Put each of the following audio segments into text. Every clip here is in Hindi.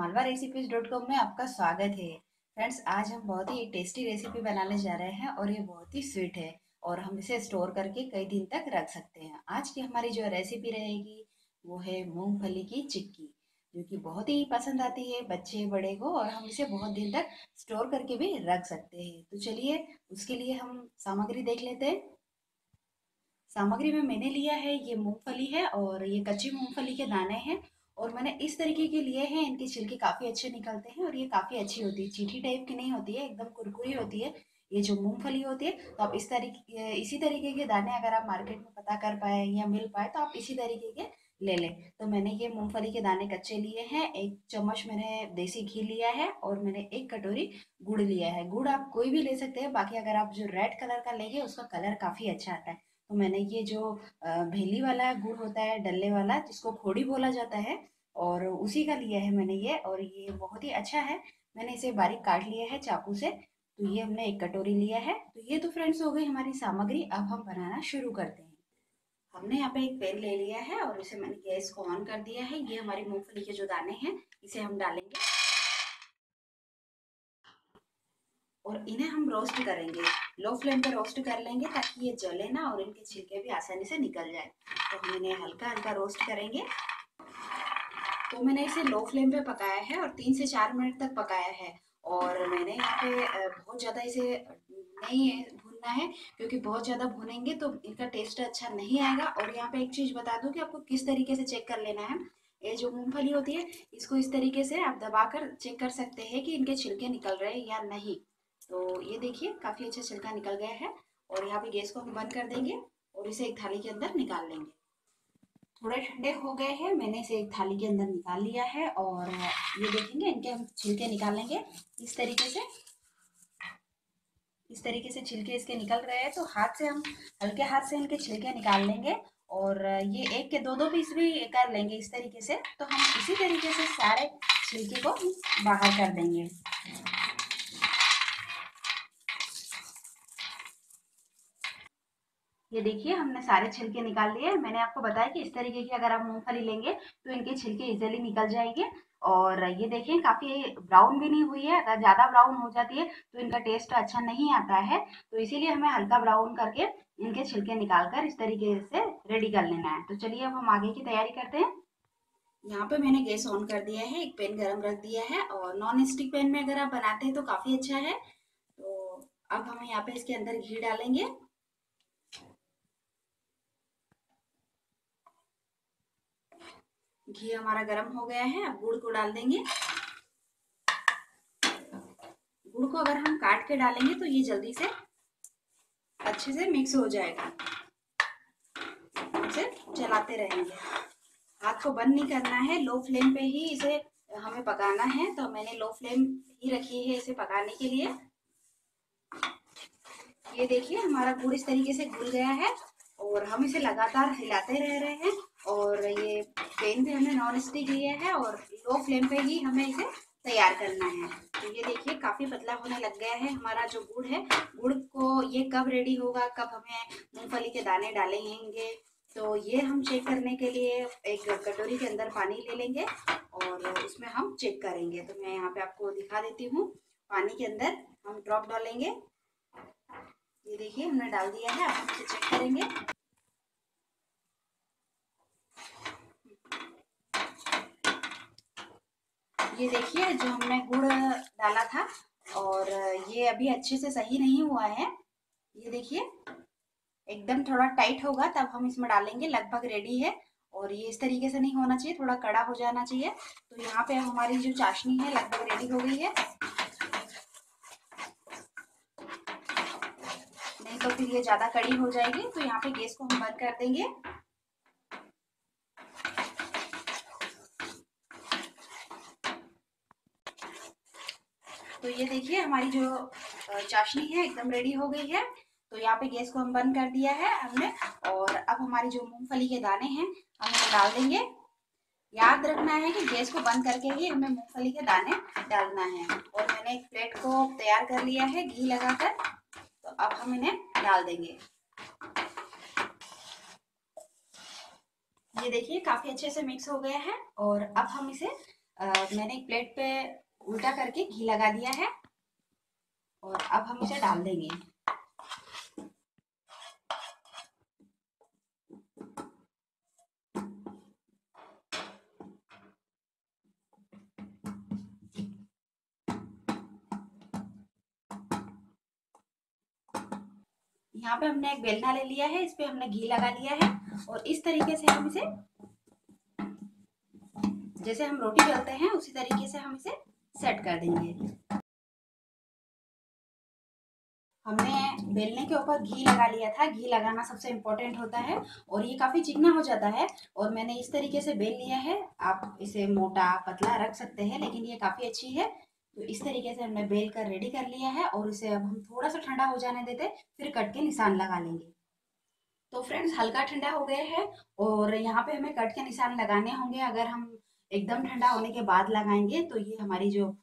malvarecipes.com में आपका स्वागत है। फ्रेंड्स, आज हम बहुत ही टेस्टी रेसिपी बनाने जा रहे हैं और ये बहुत ही स्वीट है और हम इसे स्टोर करके कई दिन तक रख सकते हैं। आज की हमारी जो रेसिपी रहेगी वो है मूंगफली की चिक्की, जो कि बहुत ही पसंद आती है बच्चे बड़े को और हम इसे बहुत दिन तक स्टोर करके भी रख सकते हैं। तो चलिए उसके लिए हम सामग्री देख लेते हैं। सामग्री में मैंने लिया है ये मूंगफली है और ये कच्ची मूंगफली के दाने हैं और मैंने इस तरीके के लिए हैं। इनके छिलके काफ़ी अच्छे निकलते हैं और ये काफ़ी अच्छी होती है, चीठी टाइप की नहीं होती है, एकदम कुरकुरी होती है ये जो मूंगफली होती है। तो आप इसी तरीके के दाने अगर आप मार्केट में पता कर पाए या मिल पाए तो आप इसी तरीके के ले लें। तो मैंने ये मूंगफली के दाने कच्चे लिए हैं। 1 चम्मच मैंने देसी घी लिया है और मैंने 1 कटोरी गुड़ लिया है। गुड़ आप कोई भी ले सकते हैं, बाकी अगर आप जो रेड कलर का लेंगे उसका कलर काफ़ी अच्छा आता है। तो मैंने ये जो भेली वाला गुड़ होता है, डल्ले वाला, जिसको खोड़ी बोला जाता है, और उसी का लिया है मैंने ये, और ये बहुत ही अच्छा है। मैंने इसे बारीक काट लिया है चाकू से। तो ये हमने 1 कटोरी लिया है। तो ये तो फ्रेंड्स हो गई हमारी सामग्री। अब हम बनाना शुरू करते हैं। हमने यहाँ पे एक पैन ले लिया है और इसे मैंने गैस को ऑन कर दिया है। ये हमारी मूंगफली के जो दाने हैं इसे हम डालेंगे और इन्हें हम रोस्ट करेंगे। लो फ्लेम पर रोस्ट कर लेंगे ताकि ये जले ना और इनके छिलके भी आसानी से निकल जाए। तो हम इन्हें हल्का हल्का रोस्ट करेंगे। तो मैंने इसे लो फ्लेम पे पकाया है और 3 से 4 मिनट तक पकाया है। और मैंने यहाँ पे बहुत ज़्यादा इसे नहीं भूनना है क्योंकि बहुत ज़्यादा भूनेंगे तो इनका टेस्ट अच्छा नहीं आएगा। और यहाँ पे एक चीज़ बता दूँ कि आपको किस तरीके से चेक कर लेना है। ये जो मूँगफली होती है इसको इस तरीके से आप दबा कर चेक कर सकते हैं कि इनके छिलके निकल रहे हैं या नहीं। तो ये देखिए काफ़ी अच्छा छिलका निकल गया है। और यहाँ पे गैस को हम बंद कर देंगे और इसे एक थाली के अंदर निकाल लेंगे। थोड़े ठंडे हो गए हैं, मैंने इसे एक थाली के अंदर निकाल लिया है। और ये देखेंगे इनके हम छिलके निकाल लेंगे इस तरीके से। इस तरीके से छिलके इसके निकल रहे हैं तो हाथ से हम हल्के हाथ से इनके छिलके निकाल लेंगे। और ये 1 के 2-2 पीस भी कर लेंगे इस तरीके से। तो हम इसी तरीके से सारे छिलके को बाहर कर देंगे। ये देखिए हमने सारे छिलके निकाल लिए। मैंने आपको बताया कि इस तरीके की अगर आप मूंगफली लेंगे तो इनके छिलके इजीली निकल जाएंगे। और ये देखें काफ़ी ब्राउन भी नहीं हुई है। अगर ज़्यादा ब्राउन हो जाती है तो इनका टेस्ट अच्छा नहीं आता है। तो इसीलिए हमें हल्का ब्राउन करके इनके छिलके निकालकर इस तरीके से रेडी कर लेना है। तो चलिए अब हम आगे की तैयारी करते हैं। यहाँ पे मैंने गैस ऑन कर दिया है, एक पैन गरम रख दिया है। और नॉन स्टिक पैन में अगर आप बनाते हैं तो काफ़ी अच्छा है। तो अब हम यहाँ पे इसके अंदर घी डालेंगे। घी हमारा गरम हो गया है, अब गुड़ को डाल देंगे। गुड़ को अगर हम काट के डालेंगे तो ये जल्दी से अच्छे से मिक्स हो जाएगा। इसे चलाते रहेंगे, हाथ को बंद नहीं करना है, लो फ्लेम पे ही इसे हमें पकाना है। तो मैंने लो फ्लेम ही रखी है इसे पकाने के लिए। ये देखिए हमारा गुड़ इस तरीके से घुल गया है और हम इसे लगातार हिलाते रह रहे हैं। और ये पैन पे हमने नॉन स्टिक लिया है और लो फ्लेम पे ही हमें इसे तैयार करना है। तो ये देखिए काफ़ी पतला होने लग गया है हमारा जो गुड़ है। गुड़ को ये कब रेडी होगा, कब हमें मूंगफली के दाने डालेंगे, तो ये हम चेक करने के लिए 1 कटोरी के अंदर पानी ले लेंगे और उसमें हम चेक करेंगे। तो मैं यहाँ पे आपको दिखा देती हूँ। पानी के अंदर हम ड्रॉप डालेंगे। ये देखिए हमने डाल दिया है, अब हम इसे चेक करेंगे। ये देखिए जो हमने गुड़ डाला था और ये अभी अच्छे से सही नहीं हुआ है। ये देखिए एकदम थोड़ा टाइट होगा तब हम इसमें डालेंगे। लगभग रेडी है और ये इस तरीके से नहीं होना चाहिए, थोड़ा कड़ा हो जाना चाहिए। तो यहाँ पे हमारी जो चाशनी है लगभग रेडी हो गई है। नहीं तो फिर ये ज़्यादा कड़ी हो जाएगी। तो यहाँ पे गैस को हम बंद कर देंगे। तो ये देखिए हमारी जो चाशनी है एकदम रेडी हो गई है। तो यहाँ पे गैस को हम बंद कर दिया है हमने। और अब हमारी जो मूंगफली के दाने हैं हम इन्हें डाल देंगे। याद रखना है कि गैस को बंद करके ही हमें मूंगफली के दाने डालना है। और मैंने एक प्लेट को तैयार कर लिया है घी लगाकर। तो अब हम इन्हें डाल देंगे। ये देखिए काफ़ी अच्छे से मिक्स हो गया है। और अब हम इसे मैंने एक प्लेट पे उल्टा करके घी लगा दिया है और अब हम इसे डाल देंगे। यहाँ पे हमने एक बेलना ले लिया है, इस पे हमने घी लगा लिया है और इस तरीके से हम इसे, जैसे हम रोटी बेलते हैं उसी तरीके से हम इसे सेट कर देंगे। हमने बेलने के ऊपर घी लगा लिया था। घी लगाना सबसे इम्पोर्टेंट होता है और ये काफी चिकना हो जाता है और मैंने इस तरीके से बेल लिया है। आप इसे मोटा पतला रख सकते हैं लेकिन ये काफी अच्छी है। तो इस तरीके से हमने बेल कर रेडी कर लिया है और इसे अब हम थोड़ा सा ठंडा हो जाने देते, फिर कट के निशान लगा लेंगे। तो फ्रेंड्स, हल्का ठंडा हो गया है और यहाँ पे हमें कट के निशान लगाने होंगे। अगर हम एकदम ठंडा होने के बाद लगाएंगे तो ये हमारी जो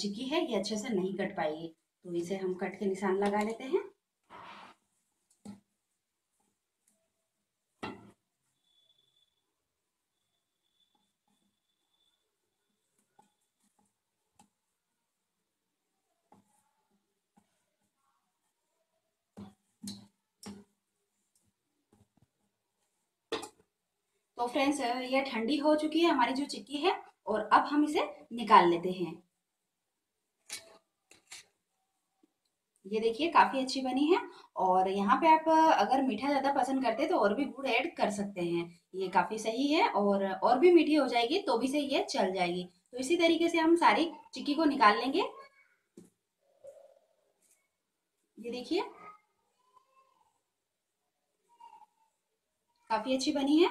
चिक्की है ये अच्छे से नहीं कट पाएगी। तो इसे हम कट के निशान लगा लेते हैं। तो फ्रेंड्स, ये ठंडी हो चुकी है हमारी जो चिक्की है और अब हम इसे निकाल लेते हैं। ये देखिए काफी अच्छी बनी है और यहाँ पे आप अगर मीठा ज्यादा पसंद करते हैं तो और भी गुड़ ऐड कर सकते हैं। ये काफी सही है और भी मीठी हो जाएगी तो भी से ये चल जाएगी। तो इसी तरीके से हम सारी चिक्की को निकाल लेंगे। ये देखिए काफी अच्छी बनी है।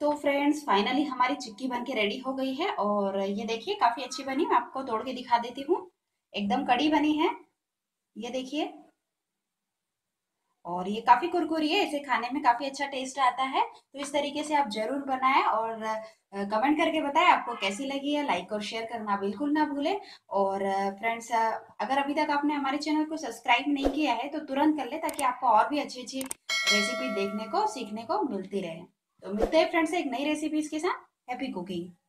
तो फ्रेंड्स, फाइनली हमारी चिक्की बनके रेडी हो गई है और ये देखिए काफी अच्छी बनी। मैं आपको तोड़ के दिखा देती हूँ, एकदम कड़ी बनी है। ये देखिए और ये काफी कुरकुरी है, इसे खाने में काफी अच्छा टेस्ट आता है। तो इस तरीके से आप जरूर बनाएं और कमेंट करके बताएं आपको कैसी लगी है। लाइक और शेयर करना बिल्कुल ना भूलें। और फ्रेंड्स, अगर अभी तक आपने हमारे चैनल को सब्सक्राइब नहीं किया है तो तुरंत कर ले ताकि आपको और भी अच्छी अच्छी रेसिपी देखने को, सीखने को मिलती रहे। तो मिलते हैं फ्रेंड्स एक नई रेसिपीज के साथ। Happy cooking.